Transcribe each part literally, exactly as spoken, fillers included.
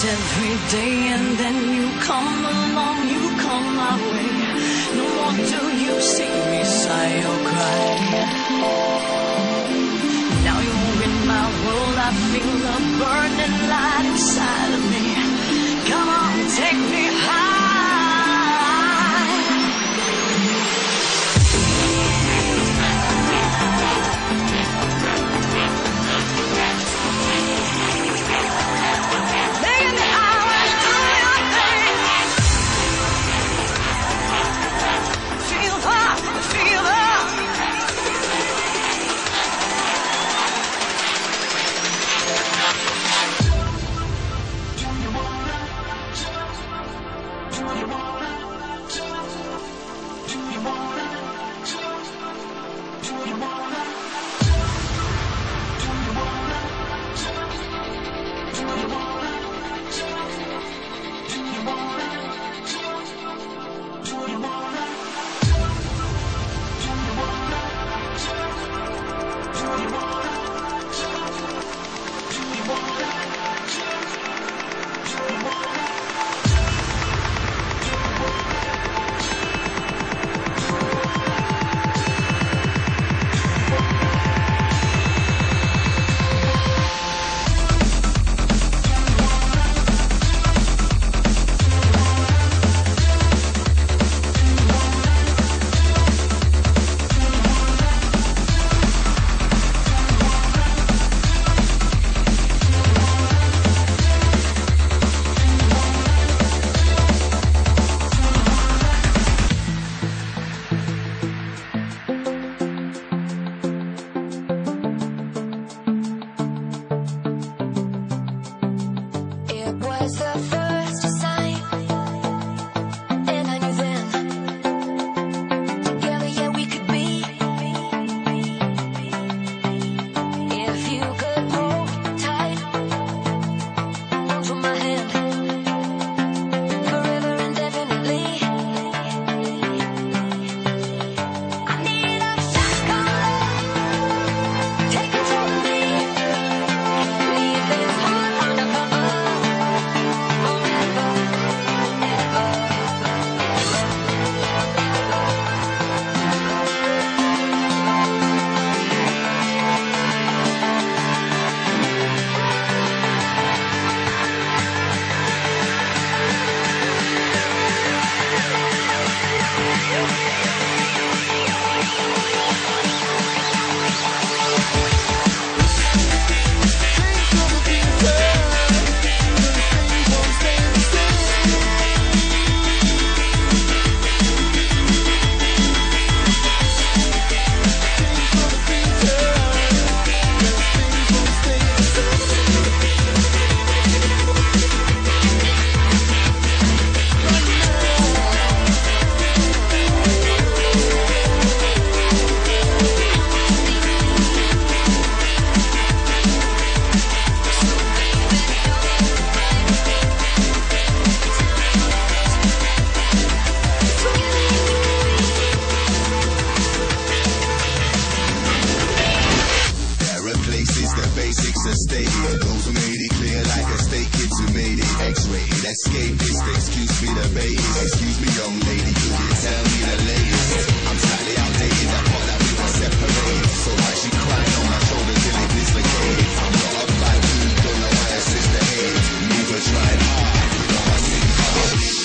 Every day, and then you come along, you come my way. No more do you see me sigh or cry. Now you're in my world, I feel a burning light inside of me. Come on, take me high. Oh, escapist. Excuse me the baby, excuse me young lady, could you tell me the latest? I'm slightly outdated, I thought that we were separated, so why she crying on my shoulder till it dislocated? I'm not a black dude, don't know why her sister hated, neither tried hard, but all I seen hard.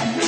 I'm